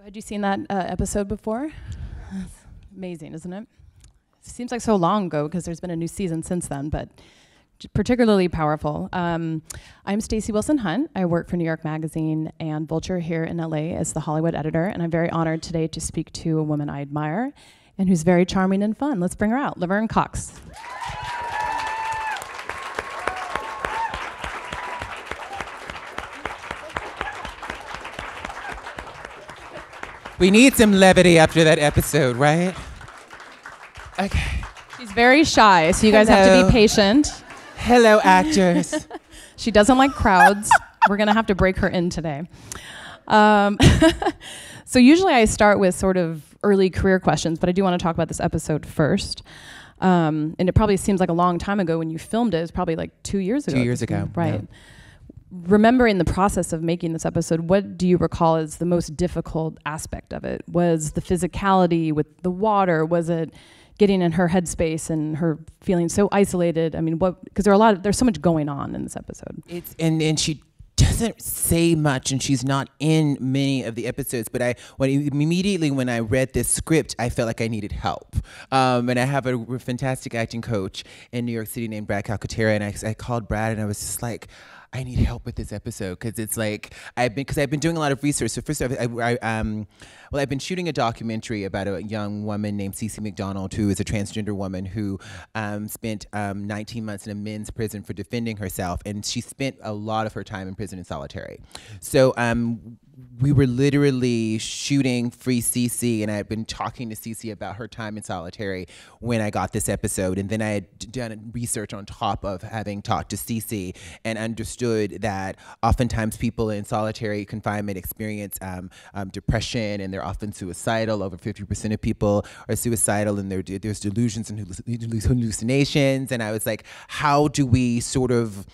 So had you seen that episode before? That's amazing, isn't it? It seems like so long ago because there's been a new season since then, but particularly powerful. I'm Stacey Wilson-Hunt. I work for New York Magazine and Vulture here in LA as the Hollywood editor, and I'm very honored today to speak to a woman I admire and who's very charming and fun. Let's bring her out, Laverne Cox. We need some levity after that episode, right? Okay. She's very shy, so you guys have to be patient. Hello, actors. She doesn't like crowds. We're gonna have to break her in today. So usually I start with sort of early career questions, but I do wanna talk about this episode first. And it probably seems like a long time ago when you filmed it. It was probably like 2 years ago. 2 years ago. Right. Yeah. Remembering the process of making this episode, what do you recall as the most difficult aspect of it? Was the physicality with the water? Was it getting in her headspace and her feeling so isolated? I mean, what? Because there's so much going on in this episode. It's and she doesn't say much, and she's not in many of the episodes, but immediately when I read this script, I felt like I needed help. And I have a fantastic acting coach in New York City named Brad Calcaterra, and I called Brad and I was just like, I need help with this episode, because it's like, I've been doing a lot of research. So first off, I've been shooting a documentary about a young woman named Cece McDonald, who is a transgender woman who spent 19 months in a men's prison for defending herself, and she spent a lot of her time in prison in solitary. So we were literally shooting Free CeCe, and I had been talking to CeCe about her time in solitary when I got this episode, and then I had done research on top of having talked to CeCe and understood that oftentimes people in solitary confinement experience depression, and they're often suicidal. Over 50% of people are suicidal, and there's delusions and hallucinations, and I was like, how do we sort of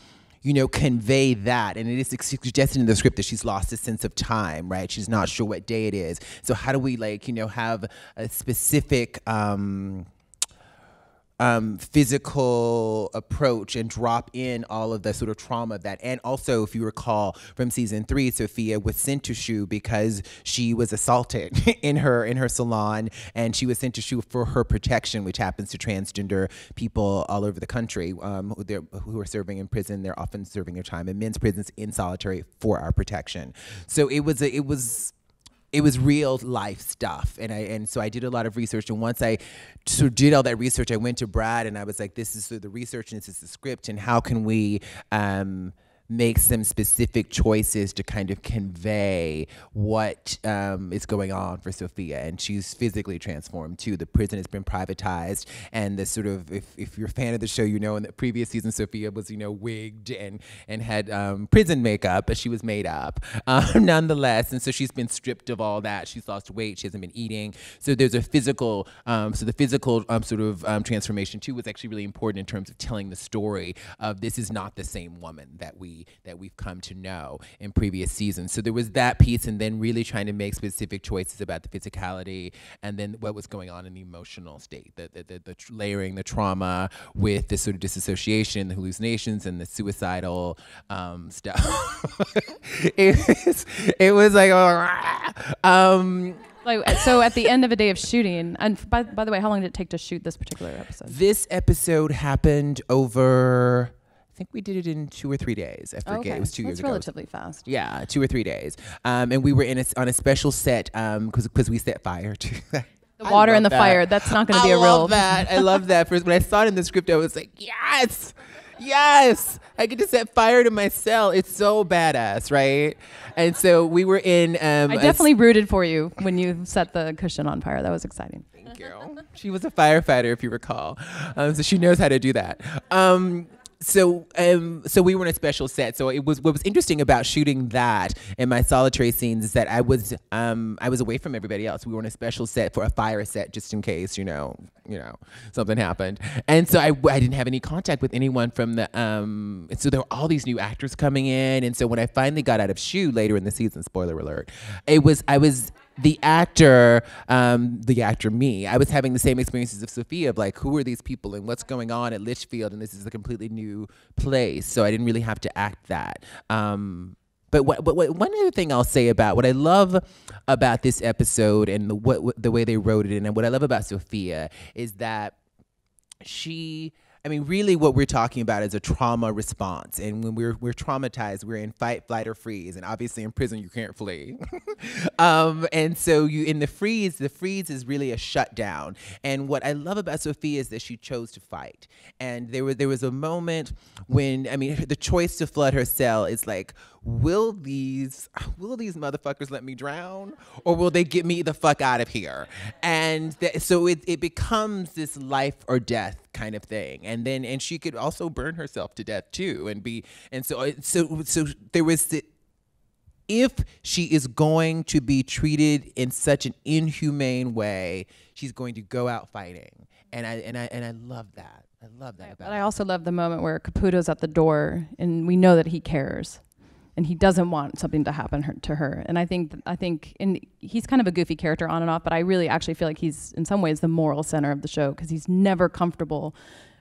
convey that? And it is suggested in the script that she's lost a sense of time, right? She's not sure what day it is. So how do we, like, have a specific physical approach and drop in all of the sort of trauma of that? And also, if you recall from season 3, Sophia was sent to Shu because she was assaulted in her salon, and she was sent to Shu for her protection, which happens to transgender people all over the country who are serving in prison. They're often serving their time in men's prisons in solitary for our protection. So it was real life stuff, and so I did a lot of research, and once I sort of did all that research, I went to Brad and I was like, this is the research and this is the script, and how can we make some specific choices to kind of convey what is going on for Sophia? And she's physically transformed too. The prison has been privatized, and the sort of, if you're a fan of the show, in the previous season, Sophia was, wigged and had prison makeup, but she was made up nonetheless. And so she's been stripped of all that. She's lost weight, she hasn't been eating. So there's a physical, so the physical transformation too was actually really important in terms of telling the story of this is not the same woman that we've come to know in previous seasons. So there was that piece, and then really trying to make specific choices about the physicality, and then what was going on in the emotional state, the layering the trauma with the sort of disassociation, the hallucinations, and the suicidal stuff. it was like, so at the end of a day of shooting, and by the way, how long did it take to shoot this particular episode? This episode happened over, I think we did it in 2 or 3 days. I forget. Okay. It was 2 years ago. That's relatively fast. Yeah, 2 or 3 days. And we were on a special set because we set fire to that. The water and the fire. That's not going to be a real. I love that. I love that. First, when I saw it in the script, I was like, yes, yes, I get to set fire to my cell. It's so badass, right? And so we were in. I definitely rooted for you when you set the cushion on fire. That was exciting. Thank you. She was a firefighter, if you recall, so she knows how to do that. So we were in a special set. So it was, what was interesting about shooting that and my solitary scenes is that I was away from everybody else. We were in a special set for a fire set, just in case, something happened. And so I didn't have any contact with anyone from the, and so there were all these new actors coming in. And so when I finally got out of Shu later in the season, spoiler alert, I was having the same experiences of Sophia, of like, who are these people and what's going on at Litchfield, and this is a completely new place, so I didn't really have to act that. But one other thing I'll say about what I love about this episode and the way they wrote it in, and what I love about Sophia is that she, I mean, really what we're talking about is a trauma response. And when we're traumatized, we're in fight, flight, or freeze. And obviously in prison, you can't flee. And so you in the freeze is really a shutdown. And what I love about Sophia is that she chose to fight. And there was a moment when, I mean, the choice to flood her cell is like, will these motherfuckers let me drown, or will they get me the fuck out of here? And so it becomes this life or death kind of thing. And then, and she could also burn herself to death too, and be, and so there was the, if she is going to be treated in such an inhumane way, she's going to go out fighting. And I love that. I love that about her. But I also love the moment where Caputo's at the door, and we know that he cares. And he doesn't want something to happen to her. And I think, and he's kind of a goofy character on and off, but I really actually feel like he's in some ways the moral center of the show, because he's never comfortable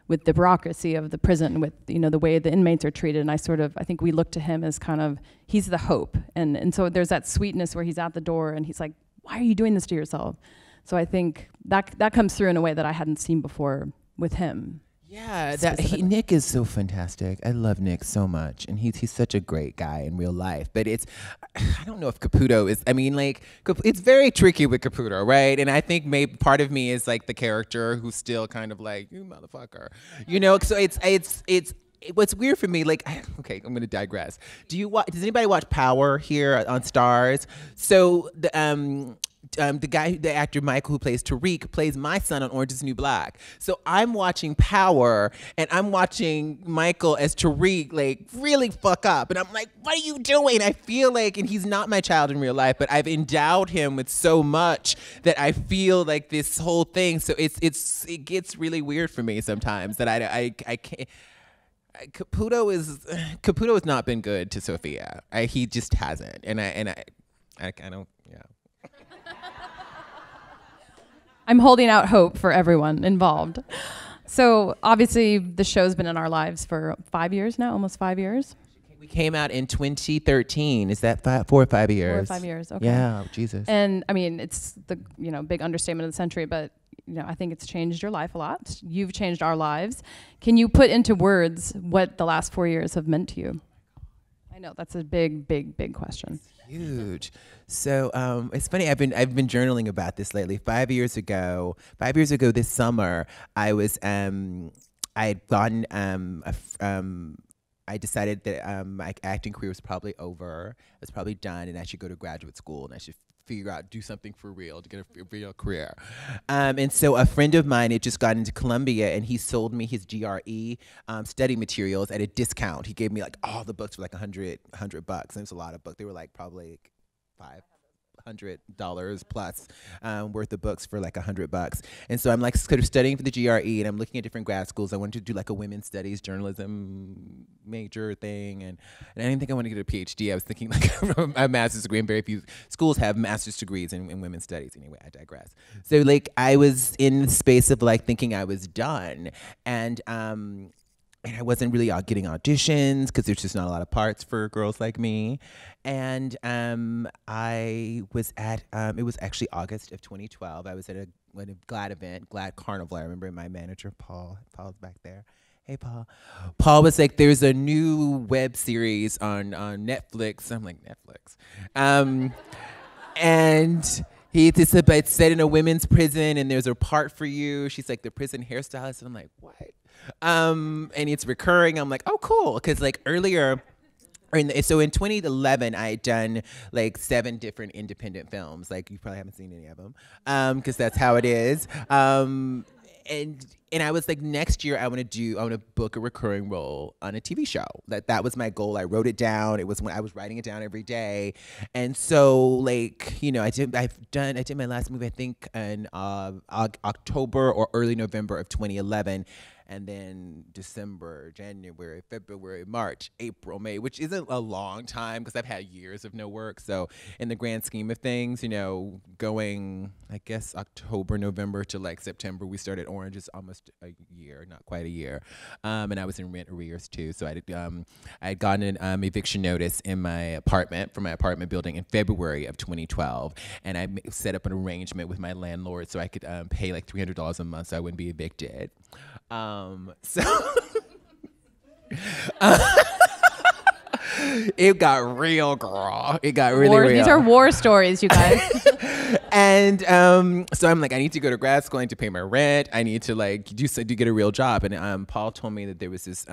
with the bureaucracy of the prison, with, you know, the way the inmates are treated. And I think we look to him as kind of, he's the hope. And so there's that sweetness where he's at the door and he's like, why are you doing this to yourself? So I think that comes through in a way that I hadn't seen before with him. Yeah, Nick is so fantastic. I love Nick so much, and he's such a great guy in real life. But it's, I don't know if Caputo is. I mean, like, it's very tricky with Caputo, right? And I think maybe part of me is like the character who's still kind of like, you motherfucker, you know. So it's. What's weird for me, like, okay, I'm gonna digress. Does anybody watch Power here on Stars? So the actor Michael, who plays Tariq, plays my son on Orange Is the New Black. So I'm watching Power, and I'm watching Michael as Tariq, like, really fuck up. And I'm like, what are you doing? I feel like, and he's not my child in real life, but I've endowed him with so much that I feel like this whole thing. So it gets really weird for me sometimes that I can't. Caputo has not been good to Sophia. He just hasn't, and I don't. Yeah. I'm holding out hope for everyone involved. So obviously the show's been in our lives for 5 years now, almost 5 years. We came out in 2013. Is that 4 or 5 years? 4 or 5 years. Okay. Yeah, Jesus. And I mean, it's the, you know, big understatement of the century, but you know, I think it's changed your life a lot. You've changed our lives. Can you put into words what the last 4 years have meant to you? I know that's a big, big, big question. It's huge. So it's funny. I've been journaling about this lately. 5 years ago this summer, I decided that my acting career was probably over. It was probably done, and I should go to graduate school, and I should figure out, do something for real to get a real career. And so a friend of mine had just gotten into Columbia, and he sold me his GRE study materials at a discount. He gave me like all the books for like $100, and it was a lot of books. They were like probably $500 plus worth of books for like $100. And so I'm like sort of studying for the GRE, and I'm looking at different grad schools. I wanted to do like a women's studies journalism major thing, and I didn't think I wanted to get a PhD. I was thinking like a master's degree, and very few schools have master's degrees in women's studies. Anyway, I digress. So like I was in the space of like thinking I was done, and I wasn't really out getting auditions because there's just not a lot of parts for girls like me. And I was at, it was actually August of 2012. I was at a GLAAD event, GLAAD Carnival. I remember my manager, Paul. Paul's back there. Hey, Paul. Paul was like, there's a new web series on Netflix. I'm like, Netflix. And it's set in a women's prison, and there's a part for you. She's like the prison hairstylist. And I'm like, what? And it's recurring. I'm like, oh, cool. Because like earlier, so in 2011, I had done like 7 different independent films. Like you probably haven't seen any of them, because that's how it is. And I was like, next year I want to book a recurring role on a TV show. That was my goal. I wrote it down. It was when I was writing it down every day. And so like, you know, I did my last movie, I think in October or early November of 2011. and then December, January, February, March, April, May, which isn't a long time because I've had years of no work. So in the grand scheme of things, you know, going, I guess, October, November to like September, we started Orange Is almost a year, not quite a year. And I was in rent arrears too. So I had gotten an eviction notice in my apartment, from my apartment building in February of 2012. And I set up an arrangement with my landlord so I could pay like $300 a month so I wouldn't be evicted. It got real, girl. It got really real. These are war stories, you guys. And so I'm like, I need to go to grad school. I need to pay my rent. I need to like do get a real job. And Paul told me that there was this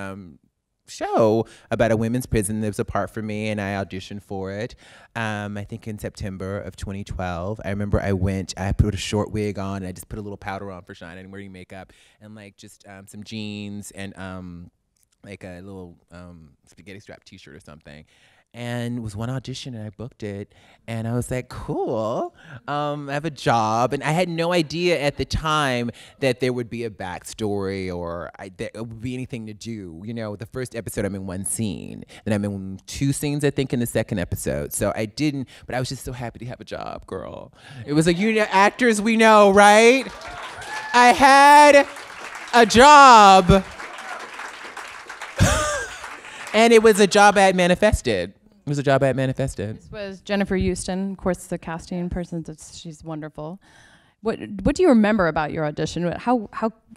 show about a women's prison that was apart from me, and I auditioned for it. I think in September of 2012. I remember I went, I put a short wig on, and I just put a little powder on for shine and wearing makeup, and like just some jeans and like a little spaghetti strap t-shirt or something. And it was one audition, and I booked it, and I was like, cool, I have a job. And I had no idea at the time that there would be a backstory or that it would be anything to do. You know, the first episode I'm in one scene, then I'm in two scenes, I think, in the second episode. So I didn't, but I was just so happy to have a job, girl. It was like, you know, actors we know, right? I had a job. And it was a job I had manifested. It was a job I had manifested. This was Jennifer Houston, of course, the casting person. She's wonderful. What do you remember about your audition? How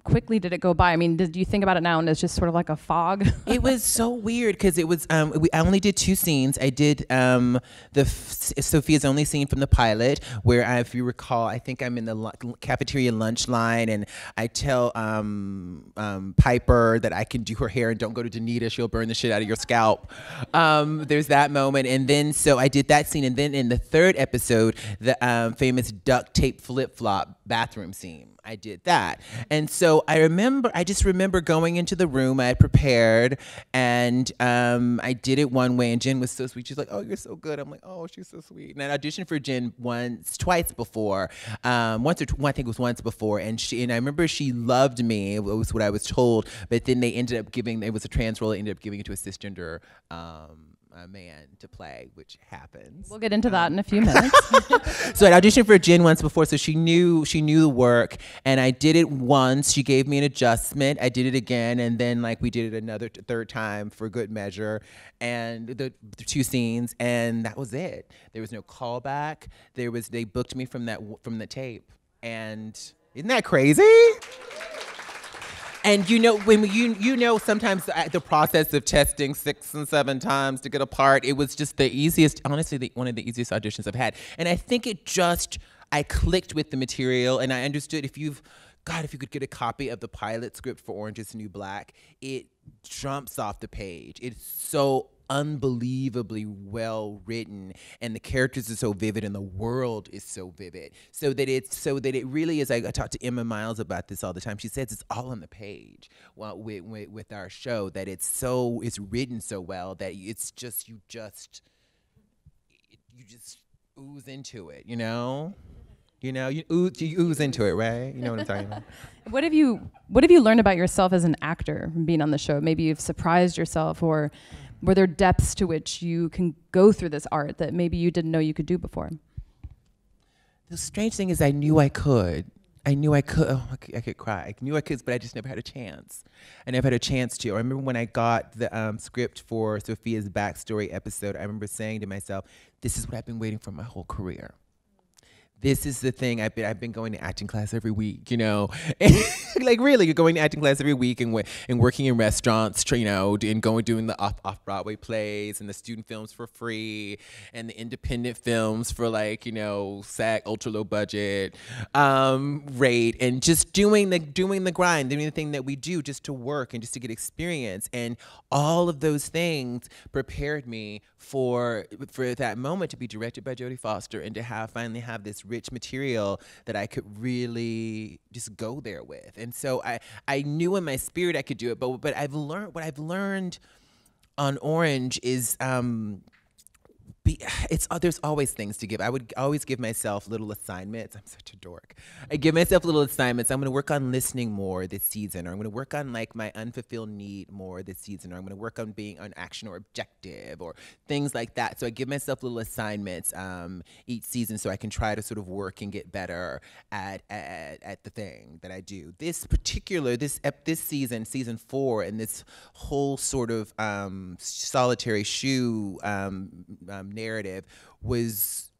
quickly did it go by? I mean, did you think about it now and it's just sort of like a fog? It was so weird because it was, I only did two scenes. I did Sophia's only scene from the pilot where, if you recall, I think I'm in the cafeteria lunch line and I tell Piper that I can do her hair and don't go to Danita, she'll burn the shit out of your scalp. There's that moment. And then, so I did that scene. And then in the third episode, the famous duct tape flip-flop bathroom scene. I did that. And so I just remember going into the room I had prepared, and I did it one way, and Jen was so sweet. She's like, oh, you're so good. I'm like, oh, she's so sweet. And I auditioned for Jen twice before, I think it was once before, and I remember she loved me, it was what I was told, but then they ended up giving, it was a trans role, they ended up giving it to a cisgender a man to play, which happens. We'll get into that in a few minutes. So I auditioned for Jen once before, so she knew the work, and I did it once. She gave me an adjustment. I did it again, and then like we did it third time for good measure, and the two scenes, and that was it. There was no callback. They booked me from the tape, and isn't that crazy? And you know, when you know, sometimes the process of testing 6 and 7 times to get a part, it was just the easiest, honestly, one of the easiest auditions I've had. And I think it just, I clicked with the material, and I understood if you could get a copy of the pilot script for Orange Is the New Black, it jumps off the page. It's so unbelievably well written, and the characters are so vivid, and the world is so vivid, so that it really is. I talk to Emma Miles about this all the time. She says it's all on the page with our show, that it's written so well that it's just you just ooze into it, you know. You know, you ooze into it, right? You know what I'm talking about. What have you learned about yourself as an actor from being on the show? Maybe you've surprised yourself, or were there depths to which you can go through this art that maybe you didn't know you could do before? The strange thing is, I knew I could. Oh, I could cry. I knew I could, but I just never had a chance. I never had a chance to. I remember when I got the script for Sophia's backstory episode, I remember saying to myself, this is what I've been waiting for my whole career. This is the thing. I've been going to acting class every week, you know. Like, really, you're going to acting class every week and working in restaurants, you know, and doing the off-Broadway plays and the student films for free and the independent films for, like, you know, SAG, ultra-low budget rate, and just doing the grind, doing the thing that we do just to work and just to get experience. And all of those things prepared me for that moment to be directed by Jodie Foster and to finally have this rich material that I could really just go there with. And so I knew in my spirit I could do it, but I've learned, what I've learned on Orange is there's always things to give. I would always give myself little assignments. I'm such a dork. I give myself little assignments. I'm going to work on listening more this season, or I'm going to work on like my unfulfilled need more this season, or I'm going to work on being on action or objective or things like that. So I give myself little assignments each season so I can try to sort of work and get better at the thing that I do. This particular, this season, season 4, and this whole sort of solitary Shu narrative was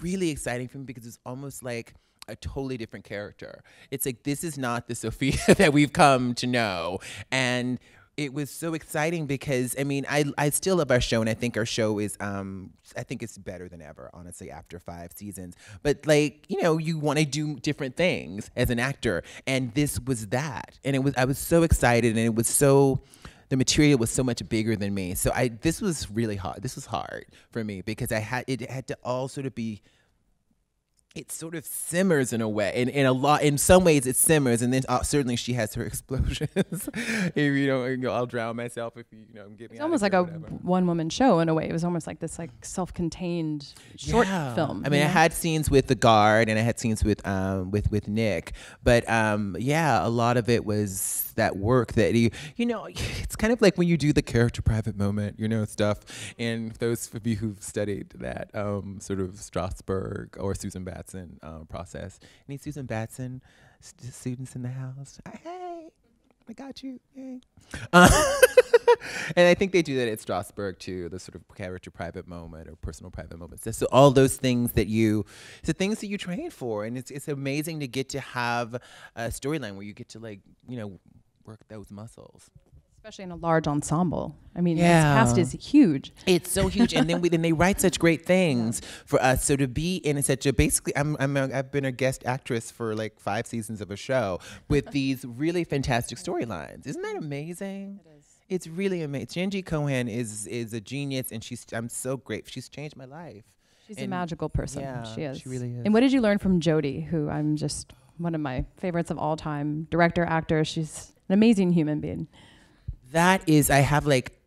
really exciting for me because it's almost like a totally different character. It's like, this is not the Sophia that we've come to know. And it was so exciting because, I mean, I still love our show, and I think our show is, I think it's better than ever, honestly, after 5 seasons. But like, you know, you want to do different things as an actor, and this was that. And it was, I was so excited, and it was so, the material was so much bigger than me. So this was really hard. This was hard for me because it had to all sort of be, it sort of simmers in a way. In some ways it simmers, and then certainly she has her explosions. If you don't, I'll drown myself if you don't get me. It's almost like a one-woman show in a way. It was almost like this like self-contained short film. I mean, I had scenes with the guard, and I had scenes with Nick, but yeah, a lot of it was that work that you know, it's kind of like when you do the character private moment, you know, stuff. And those of you who've studied that sort of Strasberg or Susan Batson process. Any Susan Batson students in the house? Hey, I got you. Hey. And I think they do that at Strasberg too, the sort of character private moment or personal private moments. So all those things that it's the things that you train for. And it's amazing to get to have a storyline where you get to, like, you know, work those muscles. Especially in a large ensemble. I mean, this cast is huge. It's so huge, and then they write such great things for us. So to be in such a, basically, I've been a guest actress for like 5 seasons of a show with these really fantastic storylines. Isn't that amazing? It is. It's really amazing. Jenji Kohan is a genius, and I'm so grateful. She's changed my life. She's a magical person. Yeah, she is. She really is. And what did you learn from Jodie, who I'm just one of my favorites of all time, director, actor? She's an amazing human being. That is, I have like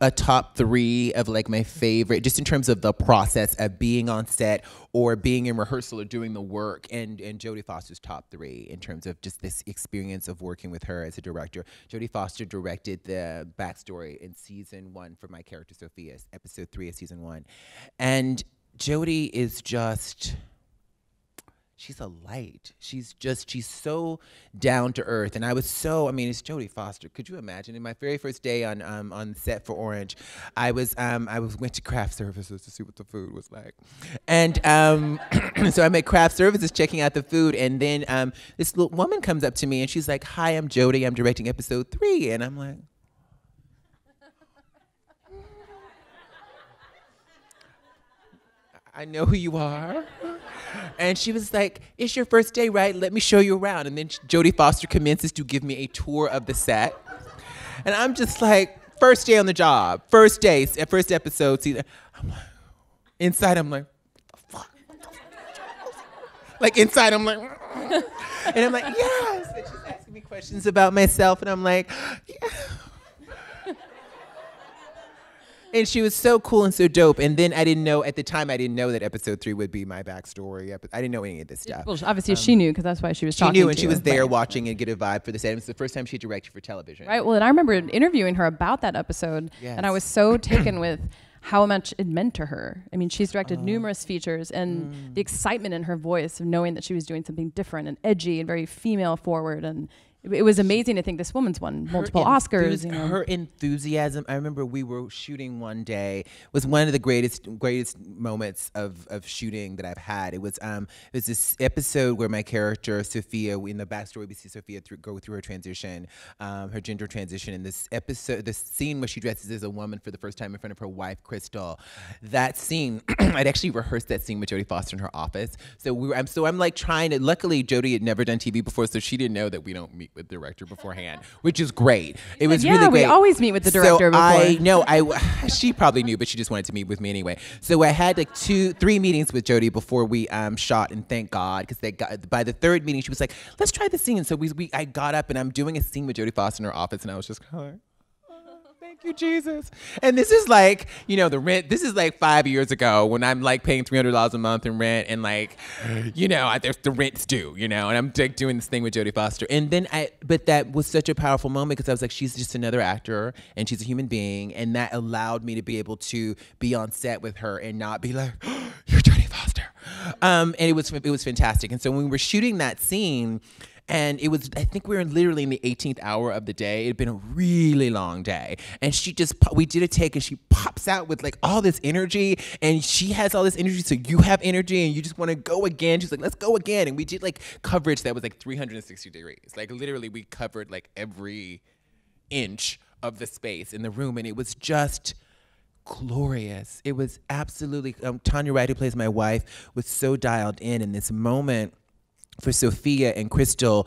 a top 3 of like my favorite, just in terms of the process of being on set or being in rehearsal or doing the work, and Jodie Foster's top 3 in terms of just this experience of working with her as a director. Jodie Foster directed the backstory in season 1 for my character Sophia, episode 3 of season 1. And Jodie is just, she's a light. She's so down to earth. And I mean, it's Jodie Foster. Could you imagine? In my very first day on set for Orange, I went to craft services to see what the food was like. And so I'm at craft services checking out the food. And then this little woman comes up to me and she's like, "Hi, I'm Jodie. I'm directing episode 3. And I'm like, I know who you are. And she was like, "It's your first day, right? Let me show you around." And then Jodie Foster commences to give me a tour of the set. And I'm just like, first day on the job, first day, first episode. I'm like, inside I'm like, fuck. Like inside I'm like, and I'm like, yes. And she's asking me questions about myself. And I'm like, yeah. And she was so cool and so dope. And then at the time, I didn't know that episode 3 would be my backstory. I didn't know any of this stuff. Well, obviously she knew, because that's why she was talking to you. She knew, and she was there watching and get a vibe for this. And it was the first time she directed for television. Right, well, and I remember interviewing her about that episode. Yes. And I was so taken with how much it meant to her. I mean, she's directed numerous features, and the excitement in her voice of knowing that she was doing something different and edgy and very female forward. And it was amazing to think this woman's won multiple Oscars. You know? Her enthusiasm. I remember we were shooting one day. Was one of the greatest moments of shooting that I've had. It was this episode where my character Sophia, in the backstory we see Sophia go through her transition, her gender transition. In this episode, the scene where she dresses as a woman for the first time in front of her wife Crystal. That scene, I'd actually rehearsed that scene with Jodie Foster in her office. So I'm like trying to. Luckily, Jodie had never done TV before, so she didn't know that we don't meet with the director beforehand, which is great. It was really great. Yeah, we always meet with the director before. She probably knew, but she just wanted to meet with me anyway. So I had like 2-3 meetings with Jodie before we shot, and thank God, because by the 3rd meeting she was like, "Let's try the scene." So I got up and I'm doing a scene with Jodie Foster in her office, and I was just kind of like, "Oh, thank you, Jesus. And this is like, you know, the rent, this is like 5 years ago when I'm like paying $300 a month in rent and like, you know, the rent's due, you know, and I'm like doing this thing with Jodie Foster. And then but that was such a powerful moment because I was like, she's just another actor and she's a human being. And that allowed me to be able to be on set with her and not be like, oh, you're Jodie Foster. And it was fantastic. And so when we were shooting that scene, and it was, I think we were literally in the 18th hour of the day. It had been a really long day. And she just, we did a take and she pops out with like all this energy and she has all this energy. So you have energy and you just want to go again. She's like, let's go again. And we did like coverage that was like 360 degrees. Like literally we covered like every inch of the space in the room. And it was just glorious. It was absolutely, Tanya Wright, who plays my wife, was so dialed in this moment. For Sophia and Crystal,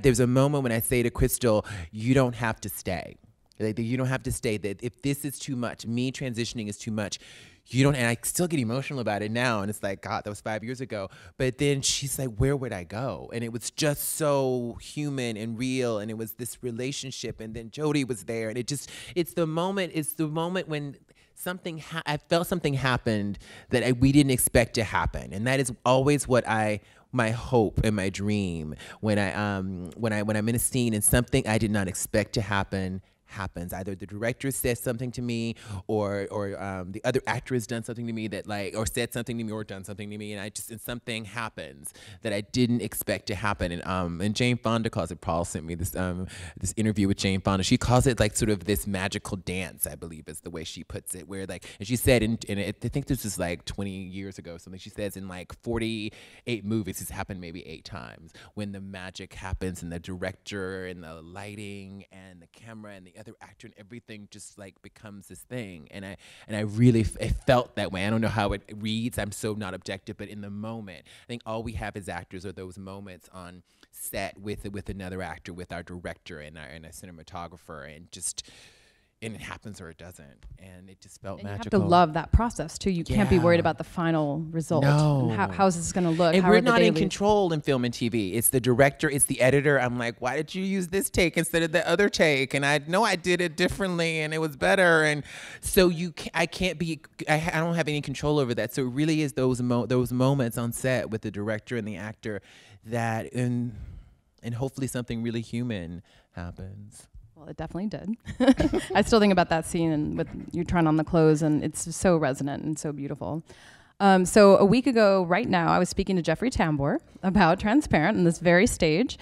there's a moment when I say to Crystal, you don't have to stay. Like, you don't have to stay. That if this is too much, me transitioning is too much, you don't, and I still get emotional about it now, and it's like, God, that was 5 years ago. But then she's like, where would I go? And it was just so human and real, and it was this relationship, and then Jodie was there, and it just, it's the moment when something, I felt something happened that we didn't expect to happen, and that is always what my hope and my dream when I'm in a scene and something I did not expect to happen happens. Either the director says something to me, or the other actor has done something to me that like, or said something to me, or done something to me, and something happens that I didn't expect to happen. And Jane Fonda calls it. Paul sent me this this interview with Jane Fonda. She calls it like sort of this magical dance, I believe is the way she puts it. Where like, and she said, and I think this is like 20 years ago or something. She says in like 48 movies, it's happened maybe 8 times when the magic happens and the director and the lighting and the camera and the other actor and everything just like becomes this thing, and I really it felt that way. I don't know how it reads. I'm so not objective, but in the moment, I think all we have as actors are those moments on set with another actor, with our director and a cinematographer, and just. And it happens or it doesn't, and it just felt magical. You have to love that process too. You can't be worried about the final result. No. And how is this going to look? And we're not in control in film and TV. It's the director, it's the editor. I'm like, why did you use this take instead of the other take? And I know I did it differently, and it was better. And so I can't be. I don't have any control over that. So it really is those moments on set with the director and the actor that, and hopefully something really human happens. Well, it definitely did. I still think about that scene and with you trying on the clothes, and it's just so resonant and so beautiful. So a week ago right now, I was speaking to Jeffrey Tambor about Transparent on this very stage.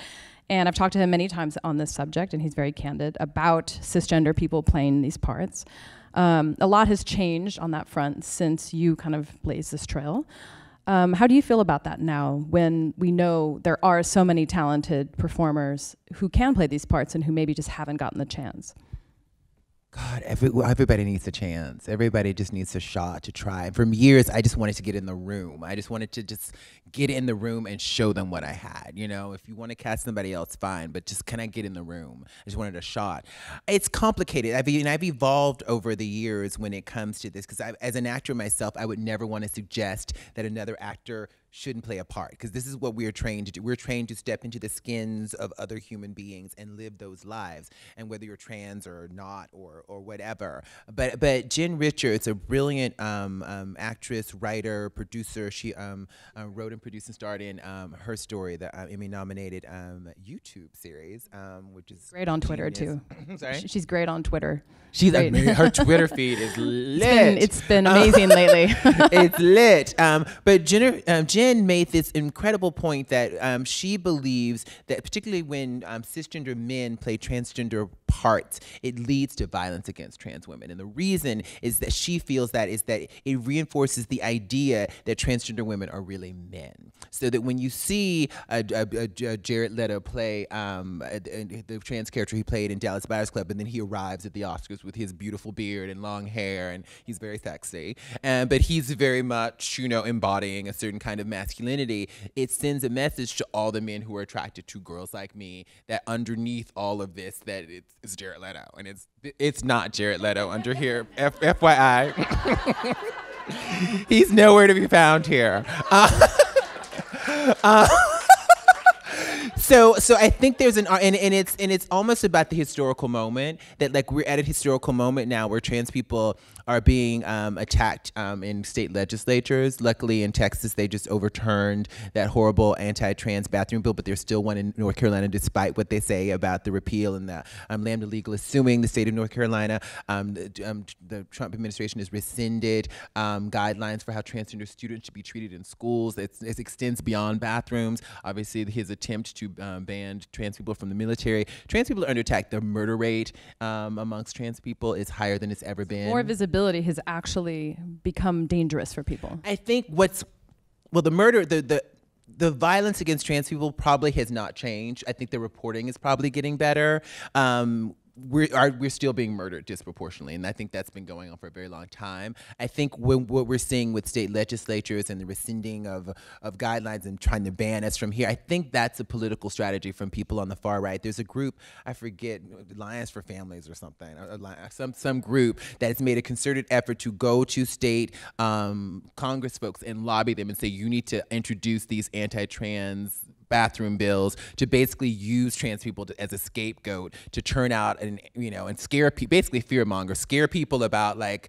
And I've talked to him many times on this subject, and he's very candid about cisgender people playing these parts. A lot has changed on that front since you kind of blazed this trail. How do you feel about that now when we know there are so many talented performers who can play these parts and who maybe just haven't gotten the chance? God, everybody needs a chance. Everybody just needs a shot to try. And for years, I just wanted to get in the room. I just wanted to just get in the room and show them what I had. You know, if you want to cast somebody else, fine, but just can I get in the room? I just wanted a shot. It's complicated. I've evolved over the years when it comes to this, because as an actor myself, I would never want to suggest that another actor shouldn't play a part, because this is what we are trained to do. We're trained to step into the skins of other human beings and live those lives, and whether you're trans or not or whatever. But Jen Richards, a brilliant actress, writer, producer, she wrote and produced and starred in Her Story, the Emmy-nominated YouTube series, which is great on Twitter too. Sorry? She's great on Twitter. She's great. Her Twitter feed is lit. It's been amazing lately. It's lit. But Jen made this incredible point that she believes that particularly when cisgender men play transgender parts, it leads to violence against trans women. And the reason is that she feels that is that it reinforces the idea that transgender women are really men. So that when you see Jared Leto play the trans character he played in Dallas Buyers Club, and then he arrives at the Oscars with his beautiful beard and long hair, and he's very sexy, but he's very much, you know, embodying a certain kind of masculinity, it sends a message to all the men who are attracted to girls like me that underneath all of this, that it's Jared Leto, and it's not Jared Leto under here. FYI, he's nowhere to be found here. So I think there's an and it's almost about the historical moment that like we're at a historical moment now where trans people are being attacked in state legislatures. Luckily in Texas they just overturned that horrible anti-trans bathroom bill, but there's still one in North Carolina despite what they say about the repeal and the Lambda Legal is suing the state of North Carolina. The Trump administration has rescinded guidelines for how transgender students should be treated in schools. It extends beyond bathrooms. Obviously his attempt to ban trans people from the military. Trans people are under attack. The murder rate amongst trans people is higher than it's ever been. More visibility has actually become dangerous for people. I think what's, well, the murder, the violence against trans people probably has not changed. I think the reporting is probably getting better. We're still being murdered disproportionately, and I think that's been going on for a very long time. I think when, what we're seeing with state legislatures and the rescinding of guidelines and trying to ban us from here, I think that's a political strategy from people on the far right. There's a group, I forget, Alliance for Families or something, some group that has made a concerted effort to go to state Congress folks and lobby them and say, you need to introduce these anti-trans bathroom bills to basically use trans people to, as a scapegoat to turn out and, you know, and scare people, basically fearmonger, scare people about like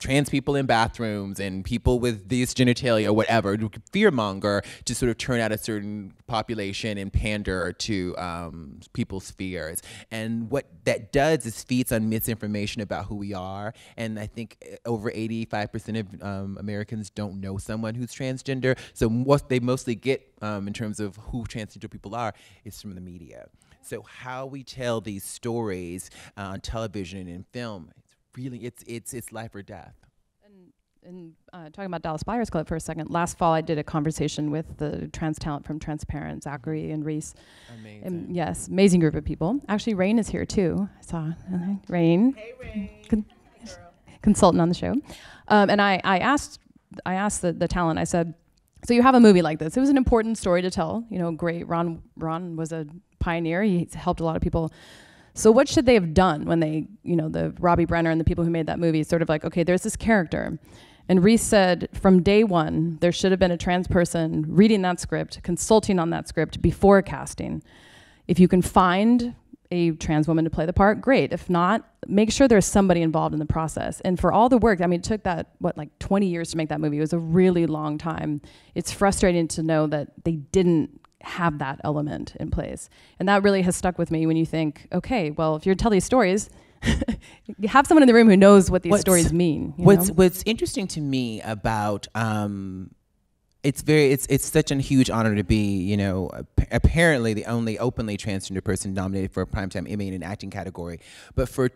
trans people in bathrooms and people with this genitalia or whatever, fearmonger to sort of turn out a certain population and pander to people's fears. And what that does is feeds on misinformation about who we are. And I think over 85% of Americans don't know someone who's transgender. So what they mostly get in terms of who transgender people are is from the media. So how we tell these stories on television and in film, really, it's life or death. And talking about Dallas Buyers Club for a second, last fall I did a conversation with the trans talent from Transparent, Zachary and Reese. Amazing. And yes, amazing group of people. Actually, Rain is here too. I saw Rain. Hey, Rain. Consultant on the show. And I asked the talent, I said, so you have a movie like this. It was an important story to tell. You know, great. Ron was a pioneer. He helped a lot of people. So what should they have done when they, you know, the Robbie Brenner and the people who made that movie sort of like, okay, there's this character. And Reese said, from day one, there should have been a trans person reading that script, consulting on that script before casting. If you can find a trans woman to play the part, great. If not, make sure there's somebody involved in the process. And for all the work, I mean, it took that, what, like 20 years to make that movie. It was a really long time. It's frustrating to know that they didn't have that element in place. And that really has stuck with me when you think, okay, well, if you're telling these stories, you have someone in the room who knows what these stories mean. What's interesting to me about, it's such a huge honor to be, you know, apparently the only openly transgender person nominated for a primetime Emmy in an acting category. But for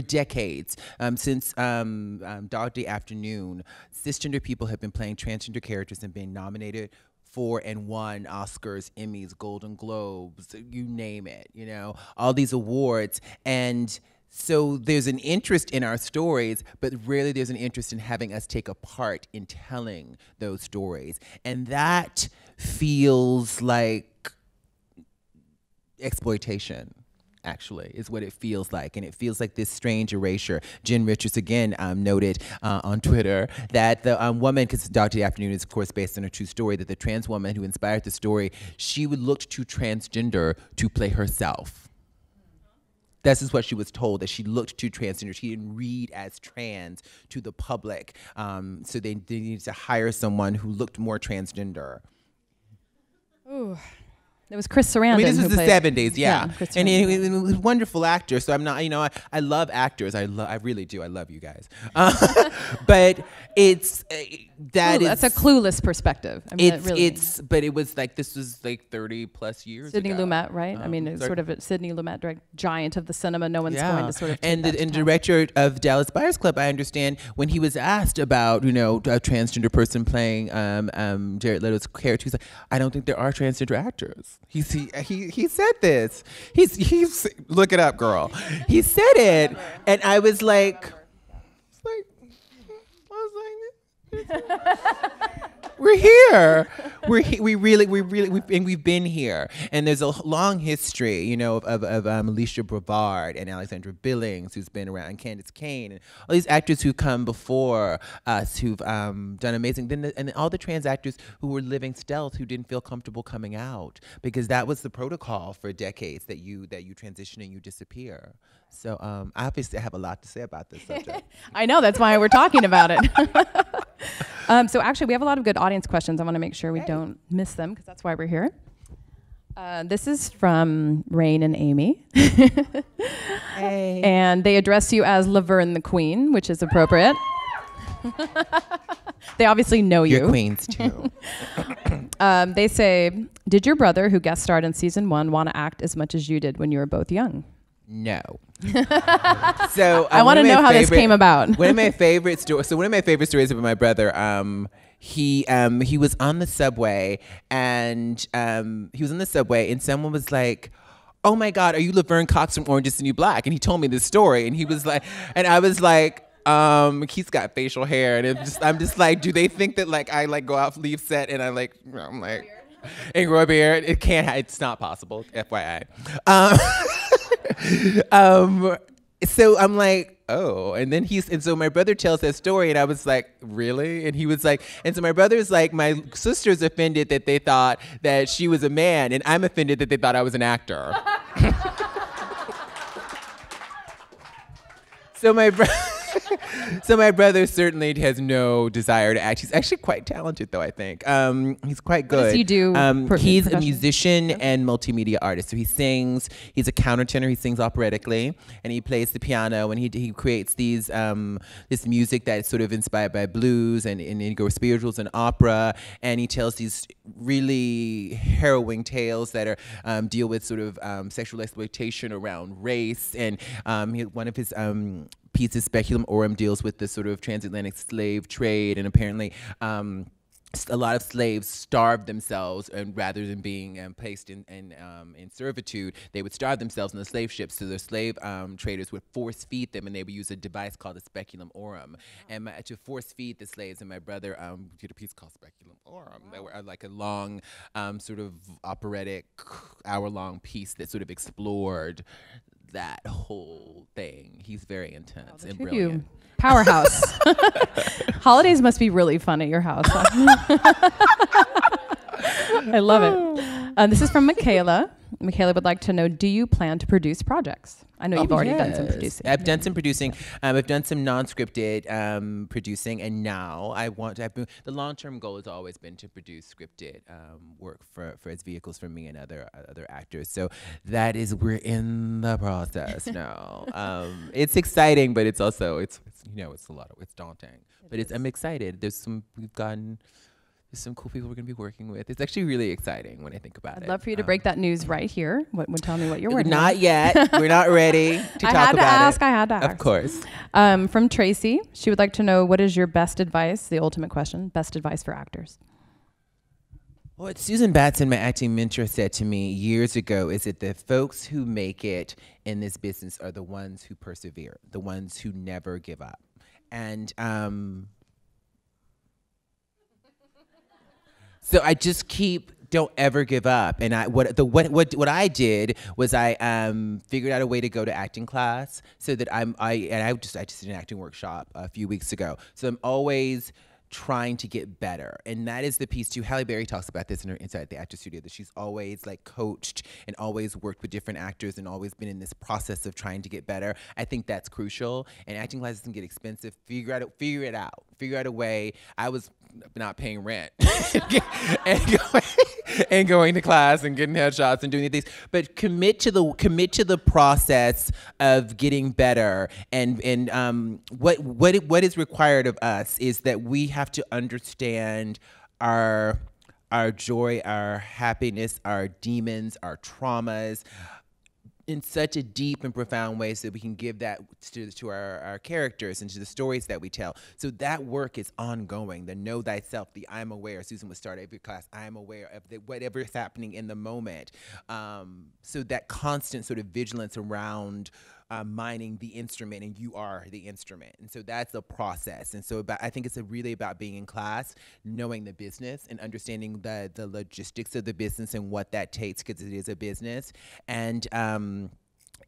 decades, since Dog Day Afternoon, cisgender people have been playing transgender characters and being nominated for and won Oscars, Emmys, Golden Globes, you name it, you know, all these awards. And so there's an interest in our stories, but really there's an interest in having us take a part in telling those stories. And that feels like exploitation. Actually, is what it feels like. And it feels like this strange erasure. Jen Richards, again, noted on Twitter that the woman, because Dog Day Afternoon is, of course, based on a true story, that the trans woman who inspired the story, she would look to transgender to play herself. This is what she was told, that she looked to transgender. She didn't read as trans to the public. So they needed to hire someone who looked more transgender. Ooh. It was Chris Sarandon. I mean, this was the 70s, yeah. And he was a wonderful actor. So I'm not, you know, I love actors. I really do. I love you guys. But it's that's a clueless perspective. I mean, but it was like this was like 30 plus years ago. Sidney Lumet, right? I mean, it's sort of a Sidney Lumet, giant of the cinema. No one's going to sort of. And the director of Dallas Buyers Club, I understand, when he was asked about, you know, a transgender person playing Jared Leto's character, he's like, I don't think there are transgender actors. He said this. He's look it up, girl. He said it, and I was like, we're here. We've been here, and there's a long history, you know, of Alicia Brevard and Alexandra Billings, who's been around, and Candice Kane, and all these actors who come before us who've done amazing. And all the trans actors who were living stealth, who didn't feel comfortable coming out, because that was the protocol for decades, that you transition and you disappear. So obviously I have a lot to say about this subject. I know, that's why we're talking about it. So actually we have a lot of good audience questions. I want to make sure we don't miss them, because that's why we're here. This is from Rain and Amy. Hey. And they address you as Laverne the Queen, which is appropriate. They obviously know you. You're queens too. They say, did your brother, who guest starred in season 1, want to act as much as you did when you were both young? No. So I want to know how this came about. One of my favorite stories. So one of my favorite stories about my brother. He was on the subway, and someone was like, "Oh my God, are you Laverne Cox from Orange Is the New Black?" And he told me this story, and he was like, and I was like, he's got facial hair, and I'm just like, do they think that like I like go out, leave set, and I'm like, and grow a beard? It can't. It's not possible. FYI. So I'm like, oh, and then so my brother tells that story, and I was like, really? And he was like, and so my brother's like, my sister's offended that they thought that she was a man, and I'm offended that they thought I was an actor. So my brother certainly has no desire to act. He's actually quite talented, though, I think. He's quite good. What does he do? He's a musician and multimedia artist. So he sings. He's a countertenor. He sings operatically, and he plays the piano. And he creates these this music that's sort of inspired by blues and Negro spirituals and opera. And he tells these really harrowing tales that are deal with sort of sexual exploitation around race. And one of his pieces, Speculum Aurum, deals with this sort of transatlantic slave trade, and apparently a lot of slaves starved themselves, and rather than being placed in servitude, they would starve themselves in the slave ships. So the slave traders would force feed them, and they would use a device called the Speculum Aurum, and to force feed the slaves. And my brother did a piece called Speculum Aurum, that were like a long sort of operatic hour-long piece that sort of explored that whole thing. He's very intense and brilliant. You. Powerhouse. Holidays must be really fun at your house. I love it. This is from Michaela. Michaela would like to know, do you plan to produce projects? I know you've already done some producing. I've done some producing. I've done some non-scripted producing, and now I want to, the long-term goal has always been to produce scripted work for as vehicles for me and other actors. So that is, we're in the process now. It's exciting, but it's also, it's you know, it's a lot of, it's daunting. I'm excited. There's some cool people we're going to be working with. It's actually really exciting when I think about it. I'd love for you to break that news right here. Tell me what you're working on. Not yet. We're not ready to talk about it. I had to ask. Of course. From Tracy, she would like to know, what is your best advice, the ultimate question, best advice for actors? What Susan Batson, my acting mentor, said to me years ago is that the folks who make it in this business are the ones who persevere, the ones who never give up. And... so I just don't ever give up. And what I did was I figured out a way to go to acting class, so that I just did an acting workshop a few weeks ago. So I'm always trying to get better. And that is the piece too. Halle Berry talks about this in her Inside the Actor Studio, that she's always like coached and always worked with different actors and always been in this process of trying to get better. I think that's crucial. And acting classes can get expensive. Figure out a way. I was not paying rent and going to class and getting headshots and doing these things. But commit to the process of getting better. And what is required of us is that we have to understand our joy, our happiness, our demons, our traumas in such a deep and profound way, so that we can give that to our characters and to the stories that we tell. So that work is ongoing. The know thyself, the I'm aware. Susan would start every class, I'm aware of whatever is happening in the moment. So that constant sort of vigilance around mining the instrument, and you are the instrument. And so that's a process. And so I think it's really about being in class, knowing the business and understanding the logistics of the business and what that takes, because it is a business. And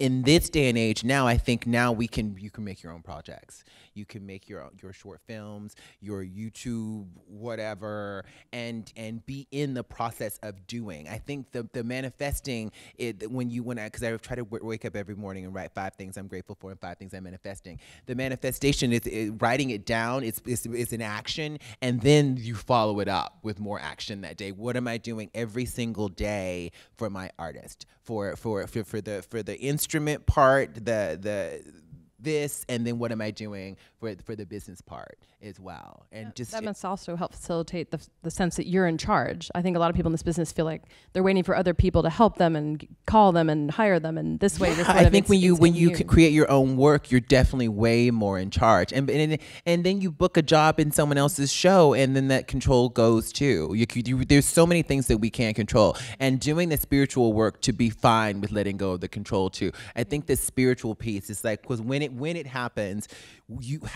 in this day and age now, I think now you can make your own projects. You can make your short films, your YouTube, whatever, and be in the process of doing. I think the manifesting, because I try to wake up every morning and write 5 things I'm grateful for and 5 things I'm manifesting. The manifestation is writing it down, it's an action, and then you follow it up with more action that day. What am I doing every single day for my artist, for the instrument part, this, and then what am I doing for the business part as well? And yeah, that must also help facilitate the sense that you're in charge. I think a lot of people in this business feel like they're waiting for other people to help them and call them and hire them, and this way. Yeah, I think when you create your own work, you're definitely way more in charge. And then you book a job in someone else's show, and then that control goes too. There's so many things that we can't control, and doing the spiritual work to be fine with letting go of the control too. I think the spiritual piece is like, because when it happens,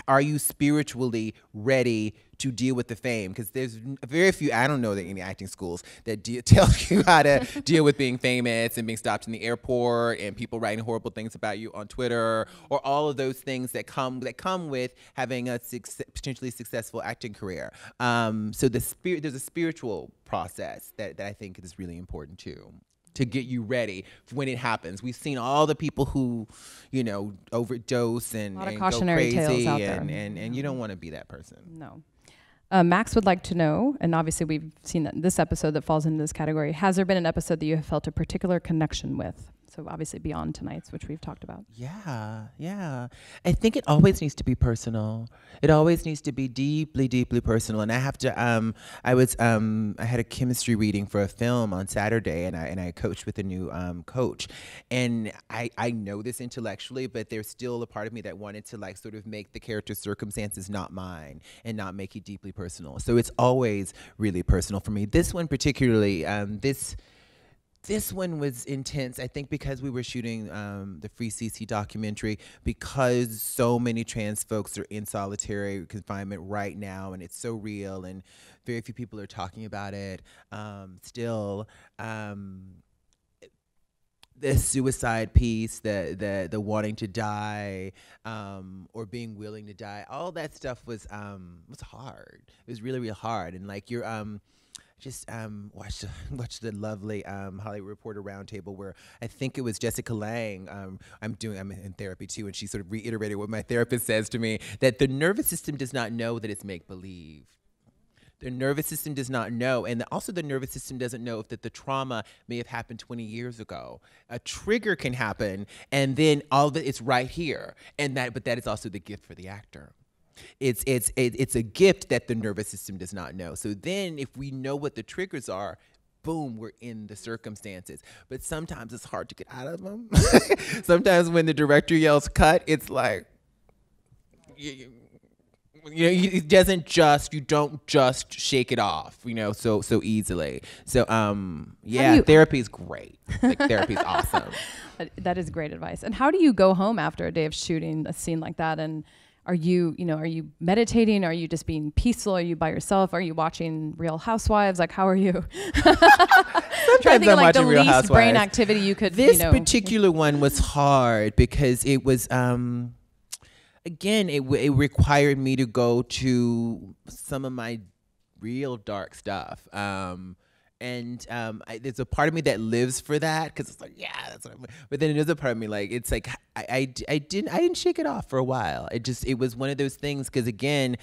are you spiritually ready to deal with the fame? Because there's very few, I don't know that any acting schools that tell you how to deal with being famous and being stopped in the airport and people writing horrible things about you on Twitter, or all of those things that come with having a potentially successful acting career. So there's a spiritual process that I think is really important too, to get you ready when it happens. We've seen all the people who, overdose and go crazy. A lot of cautionary tales out there. And you don't want to be that person. No. Max would like to know, and obviously we've seen that in this episode that falls into this category, has there been an episode that you have felt a particular connection with? So obviously beyond tonight's, which we've talked about. Yeah. I think it always needs to be personal. It always needs to be deeply, deeply personal. And I have to, I had a chemistry reading for a film on Saturday, and I coached with a new coach. And I know this intellectually, but there's still a part of me that wanted to sort of make the character's circumstances not mine and not make it deeply personal. So it's always really personal for me. This one particularly, this one was intense, I think, because we were shooting the Free CeCe documentary, because so many trans folks are in solitary confinement right now, and it's so real, and very few people are talking about it still. The suicide piece, the wanting to die, or being willing to die, all that stuff was hard. It was really, really hard, and you're... Just watch the lovely Hollywood Reporter Roundtable, where I think it was Jessica Lange. I'm in therapy too, and she sort of reiterated what my therapist says to me, that the nervous system does not know that it's make-believe. The nervous system does not know, and also the nervous system doesn't know if that the trauma may have happened 20 years ago. A trigger can happen, and then all of it's right here, but that is also the gift for the actor. It's a gift that the nervous system does not know. So then if we know what the triggers are, boom, we're in the circumstances. But sometimes it's hard to get out of them. Sometimes when the director yells cut, it's like, you don't just shake it off, so easily. So yeah, therapy is great. Therapy is awesome. That is great advice. And how do you go home after a day of shooting a scene like that, and are you meditating? Are you just being peaceful? Are you by yourself? Are you watching Real Housewives? How are you? Sometimes I'm watching Real Housewives. The least brain activity you could. This particular one was hard because it was, again, it required me to go to some of my real dark stuff. There's a part of me that lives for that, because it's like, yeah, that's what I'm. But then another part of me, I didn't shake it off for a while. It was one of those things, because again,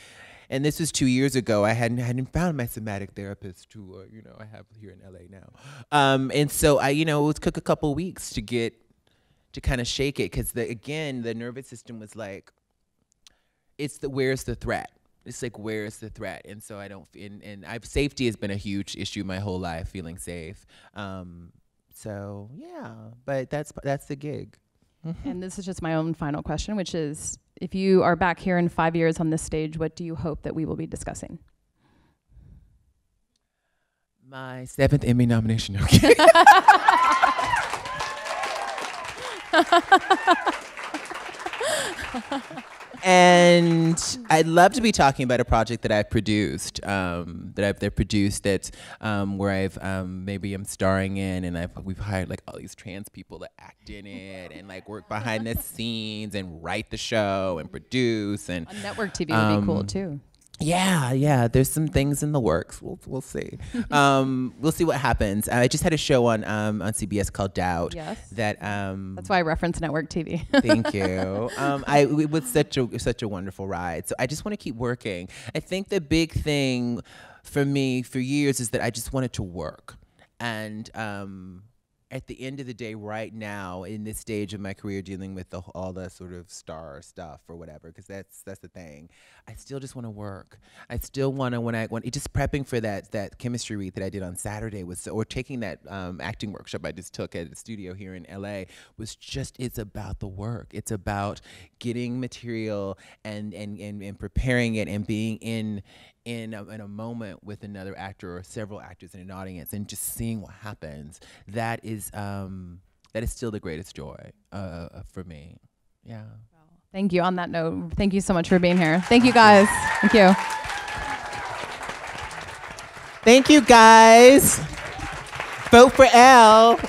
and this was 2 years ago, I hadn't found my somatic therapist, who I have here in LA now, and so it was took a couple weeks to kind of shake it, because the nervous system was like, where's the threat? It's like, where is the threat? And so I don't, safety has been a huge issue my whole life, feeling safe. So yeah, but that's the gig. And this is just my own final question, which is, if you are back here in 5 years on this stage, what do you hope that we will be discussing? My 7th Emmy nomination, okay. And I'd love to be talking about a project that I've produced, where I've maybe I'm starring in, and we've hired like all these trans people to act in it, and like work behind the scenes, and write the show, and produce, and network TV would be cool too. Yeah, yeah. There's some things in the works. We'll see. We'll see what happens. I just had a show on CBS called Doubt. Yes. That. That's why I reference network TV. Thank you. It was such a wonderful ride. So I just want to keep working. I think the big thing for me for years is that I just wanted to work, and at the end of the day, right now in this stage of my career, dealing with all the sort of star stuff or whatever, because that's the thing. I still just want to work. I still want to just prepping for that chemistry read that I did on Saturday or taking that acting workshop I just took at a studio here in LA was just, it's about the work. It's about getting material and preparing it and being in a moment with another actor or several actors in an audience and just seeing what happens. That is still the greatest joy for me. Yeah. Thank you. On that note, thank you so much for being here. Thank you guys. Thank you. Thank you guys. Vote for Elle.